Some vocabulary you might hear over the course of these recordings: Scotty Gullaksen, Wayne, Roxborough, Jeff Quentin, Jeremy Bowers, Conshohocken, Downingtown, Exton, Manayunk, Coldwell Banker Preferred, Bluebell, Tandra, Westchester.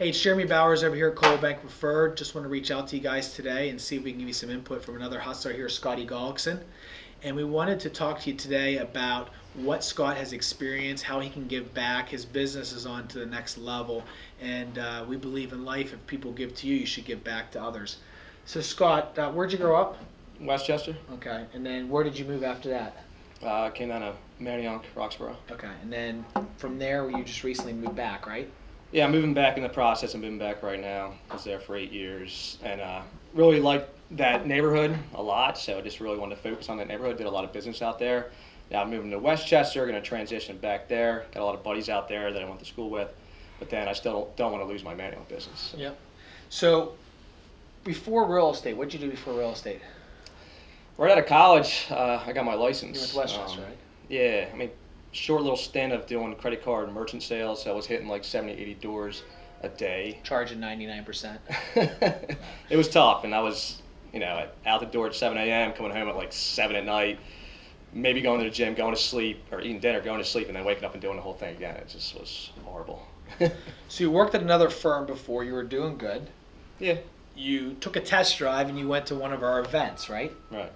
Hey, it's Jeremy Bowers over here at Coldwell Banker Preferred. Just want to reach out to you guys today and see if we can give you some input from another hustler here, Scotty Gullaksen. And we wanted to talk to you today about what Scott has experienced, how he can give back. His business is on to the next level. And we believe in life, if people give to you, you should give back to others. So Scott, where'd you grow up? Westchester. Okay, and then where did you move after that? Came down to Manayunk, Roxborough. Okay, and then from there, you just recently moved back, right? Yeah, I'm moving back in the process. I'm moving back right now. I was there for 8 years and really liked that neighborhood a lot, so I just really wanted to focus on that neighborhood. Did a lot of business out there. Now I'm moving to Westchester, going to transition back there. Got a lot of buddies out there that I went to school with, but then I still don't want to lose my manual business. So. Yep. So before real estate, what did you do before real estate? Right out of college, I got my license. You went to Westchester, right? Yeah. I mean, short little stint of doing credit card and merchant sales. So I was hitting like 70, 80 doors a day. Charging 99%. It was tough. And I was, you know, out the door at 7 a.m., coming home at like 7 at night, maybe going to the gym, going to sleep, or eating dinner, going to sleep, and then waking up and doing the whole thing again. It just was horrible. So you worked at another firm before. You were doing good. Yeah. You took a test drive and you went to one of our events, right? Right.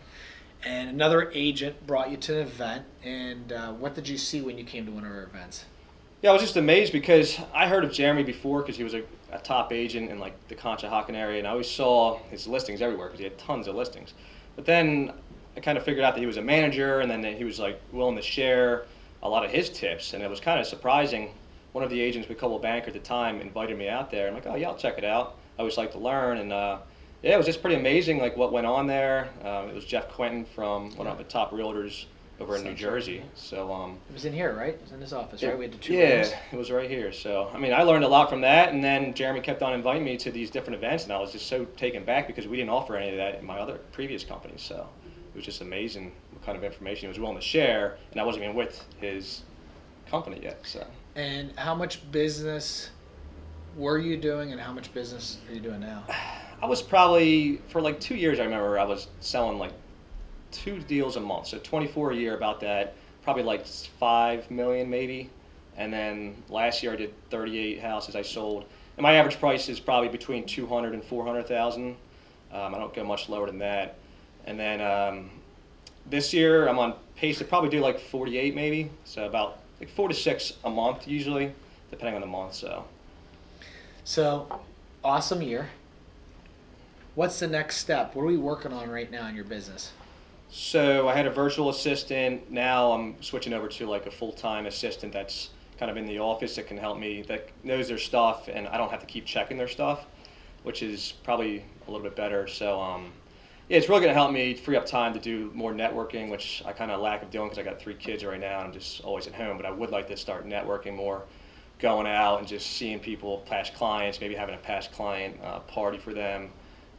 And another agent brought you to an event, and what did you see when you came to one of our events? Yeah, I was just amazed because I heard of Jeremy before because he was a top agent in like the Conshohocken area, and I always saw his listings everywhere because he had tons of listings. But then I kind of figured out that he was a manager, and then that he was like willing to share a lot of his tips, and it was kind of surprising. One of the agents with Coldwell Banker at the time invited me out there. I'm like, oh yeah, I'll check it out. I always like to learn, and yeah, it was just pretty amazing, like what went on there. It was Jeff Quentin from one of the top realtors over in New Jersey. So it was in here, right? It was in his office, right? We had the two rooms. Yeah, it was right here. So I mean, I learned a lot from that, and then Jeremy kept on inviting me to these different events, and I was just so taken back because we didn't offer any of that in my other previous companies. So it was just amazing what kind of information he was willing to share, and I wasn't even with his company yet. So. And how much business were you doing, and how much business are you doing now? I was probably, for like 2 years, I remember I was selling like 2 deals a month, so 24 a year, about that, probably like 5 million maybe. And then last year I did 38 houses I sold. And my average price is probably between 200 and 400,000. I don't go much lower than that. And then this year I'm on pace to probably do like 48 maybe, so about like 4 to 6 a month usually, depending on the month. So awesome year. What's the next step? What are we working on right now in your business? So I had a virtual assistant. Now I'm switching over to like a full-time assistant that's kind of in the office that can help me, that knows their stuff, and I don't have to keep checking their stuff, which is probably a little bit better. So yeah, it's really going to help me free up time to do more networking, which I kind of lack of doing because I got 3 kids right now and I'm just always at home. But I would like to start networking more, going out and just seeing people, past clients, maybe having a past client party for them.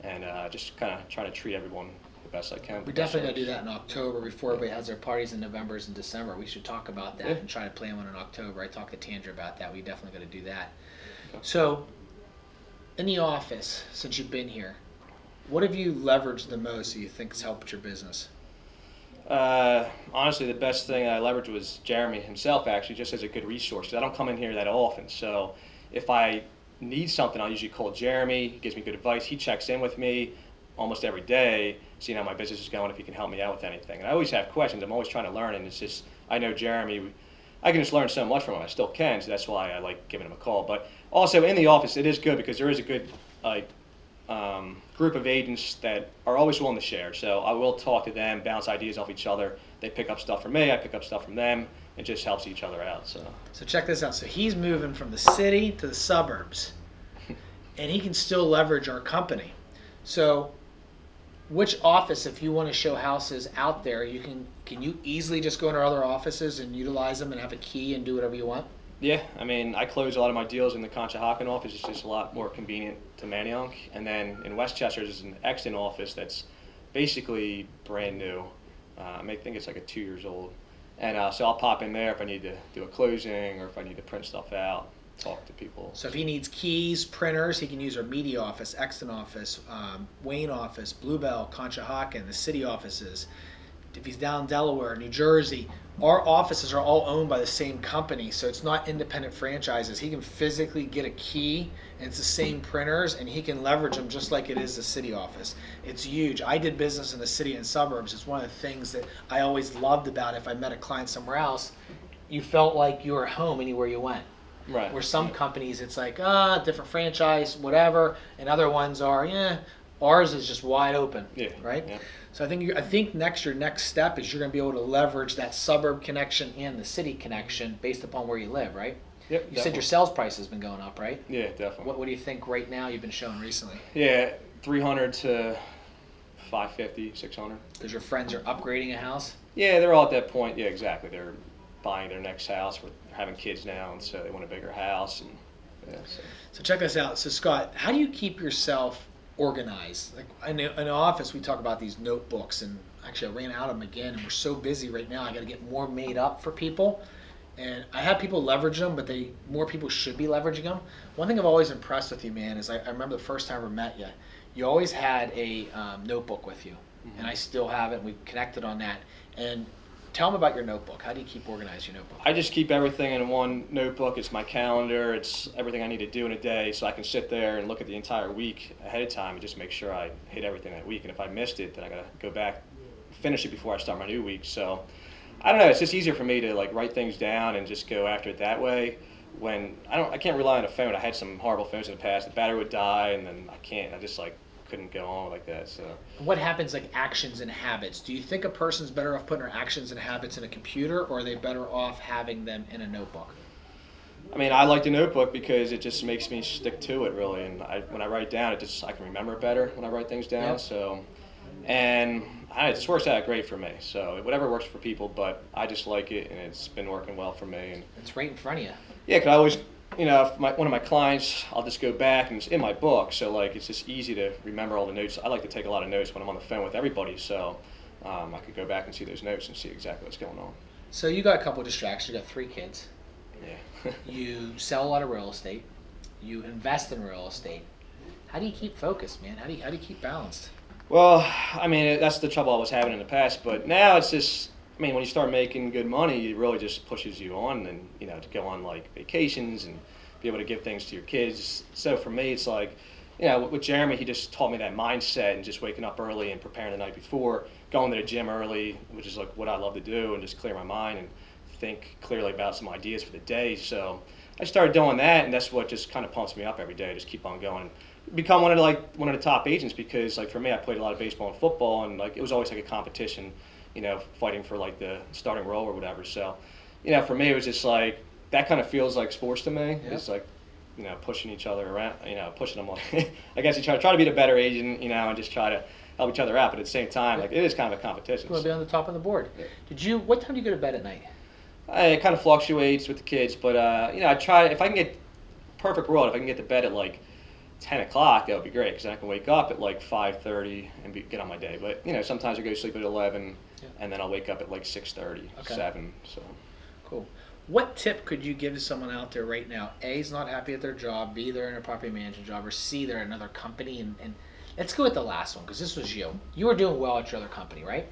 And just kind of trying to treat everyone the best I can. We definitely gotta do that in October before everybody has their parties in November and December. We should talk about that and try to plan one in October. I talked to Tandra about that. We definitely gotta do that. Okay. So, in the office, since you've been here, what have you leveraged the most that you think has helped your business? Honestly, the best thing I leveraged was Jeremy himself, actually, just as a good resource. I don't come in here that often, so if I need something, I'll usually call Jeremy. He gives me good advice. He checks in with me almost every day, seeing how my business is going, if he can help me out with anything. And I always have questions. I'm always trying to learn, and it's just, I know Jeremy, I can just learn so much from him. I still can, so that's why I like giving him a call. But also in the office, it is good because there is a good group of agents that are always willing to share. So I will talk to them, bounce ideas off each other. They pick up stuff from me, I pick up stuff from them. It just helps each other out. So check this out. So he's moving from the city to the suburbs, and he can still leverage our company. So which office, if you want to show houses out there, you can you easily just go into our other offices and utilize them and have a key and do whatever you want? Yeah, I mean, I close a lot of my deals in the Conshohocken office. It's just a lot more convenient to Manayunk. And then in Westchester, there's an Exton office that's basically brand new. I think it's like a 2 years old. And so I'll pop in there if I need to do a closing or if I need to print stuff out, talk to people. So if he needs keys, printers, he can use our media office, Exton office, Wayne office, Bluebell, Conshohocken, the city offices. If he's down in Delaware, New Jersey, our offices are all owned by the same company, so it's not independent franchises. He can physically get a key, and it's the same printers, and he can leverage them just like it is the city office. It's huge. I did business in the city and suburbs. It's one of the things that I always loved about it. If I met a client somewhere else, you felt like you were home anywhere you went. Right. Where some companies, it's like, ah, different franchise, whatever, and other ones are, yeah. Ours is just wide open, yeah, right? Yeah. So I think your next step is you're going to be able to leverage that suburb connection and the city connection based upon where you live, right? Yep. You said your sales price has been going up, right? Yeah, definitely. What do you think right now you've been showing recently? Yeah, 300 to 550, 600. Because your friends are upgrading a house? Yeah, they're all at that point. Yeah, exactly. They're buying their next house. We're having kids now, and so they want a bigger house. And yeah, so check this out. So Scott, how do you keep yourself organized? Like in the office, we talk about these notebooks, and actually I ran out of them again, and we're so busy right now. I got to get more made up for people, and I have people leverage them, but more people should be leveraging them. One thing I've always impressed with you, man, is I remember the first time I met you. You always had a notebook with you, mm-hmm. and I still have it. And we've connected on that. And tell them about your notebook. How do you keep organized your notebook? I just keep everything in one notebook. It's my calendar. It's everything I need to do in a day, so I can sit there and look at the entire week ahead of time and just make sure I hit everything that week. And if I missed it, then I got to go back, finish it before I start my new week. So I don't know. It's just easier for me to like write things down and just go after it that way. When I can't rely on a phone. I had some horrible phones in the past. The battery would die, and then I just like couldn't go on like that. So what happens, like actions and habits? Do you think a person's better off putting their actions and habits in a computer, or are they better off having them in a notebook? I mean, I like the notebook because it just makes me stick to it, really. And when I write down, I can remember it better when I write things down. Yep. So, and it just works out great for me. So whatever works for people, but I just like it, and it's been working well for me. And it's right in front of you. Yeah, because I always, you know, if one of my clients, I'll just go back, and it's in my book, so like it's just easy to remember all the notes. I like to take a lot of notes when I'm on the phone with everybody, so I could go back and see those notes and see exactly what's going on. So you got a couple of distractions. You got 3 kids. Yeah. You sell a lot of real estate. You invest in real estate. How do you keep focused, man? How do you keep balanced? Well, I mean, that's the trouble I was having in the past, but now it's just, I mean, when you start making good money, it really just pushes you on, and you know, to go on like vacations and be able to give things to your kids. So for me, it's like, you know, with Jeremy, he just taught me that mindset and just waking up early and preparing the night before, going to the gym early, which is like what I love to do, and just clear my mind and think clearly about some ideas for the day. So I started doing that, and that's what just kind of pumps me up every day. Just keep on going. Become one of the top agents, because like for me, I played a lot of baseball and football, and like it was always like a competition, you know, fighting for like the starting role or whatever. So, you know, for me, it was just like, that kind of feels like sports to me. Yep. It's like, you know, pushing each other around, you know, pushing them on. I guess you try to be the better agent, you know, and just try to help each other out. But at the same time, like, it is kind of a competition. You want to be on the top of the board. Yeah. What time do you go to bed at night? It kind of fluctuates with the kids, but, you know, I try, if I can get, perfect world, if I can get to bed at like 10 o'clock, that would be great, because I can wake up at like 5:30 and get on my day. But, you know, sometimes I go to sleep at 11. Yeah. And then I'll wake up at like 6:30, okay. 7. So cool. What tip could you give to someone out there right now? A, is not happy at their job. B, they're in a property management job. Or C, they're in another company. And let's go with the last one, because this was you. You were doing well at your other company, right?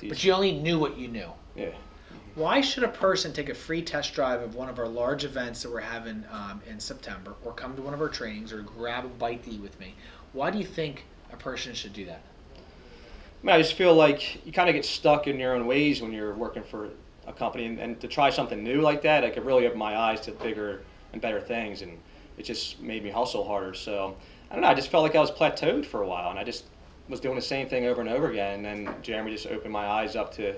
But you only knew what you knew. Yeah. Why should a person take a free test drive of one of our large events that we're having in September, or come to one of our trainings, or grab a bite to eat with me? Why do you think a person should do that? I mean, I just feel like you kind of get stuck in your own ways when you're working for a company, and to try something new like that, it could really open my eyes to bigger and better things, and it just made me hustle harder. So I don't know, I just felt like I was plateaued for a while, and I just was doing the same thing over and over again, and then Jeremy just opened my eyes up to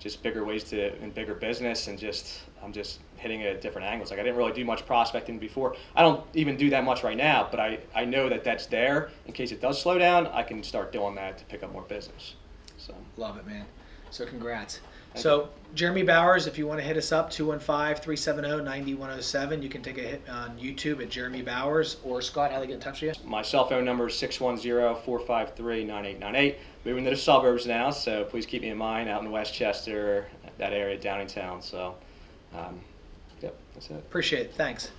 just bigger ways to, and bigger business, and just I'm just hitting it at different angles. Like I didn't really do much prospecting before. I don't even do that much right now, but I know that that's there in case it does slow down. I can start doing that to pick up more business. So love it, man. So congrats. So Jeremy Bowers, if you want to hit us up, 215-370-9107. You can take a hit on YouTube at Jeremy Bowers. Or Scott, how do they get in touch with you? My cell phone number is 610-453-9898. Moving to the suburbs now, so please keep me in mind out in Westchester, that area, Downingtown. So, yep, that's it. Appreciate it. Thanks.